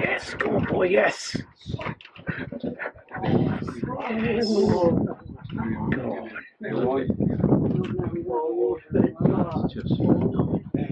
Yes, come on, boy, yes. Yes. Go on.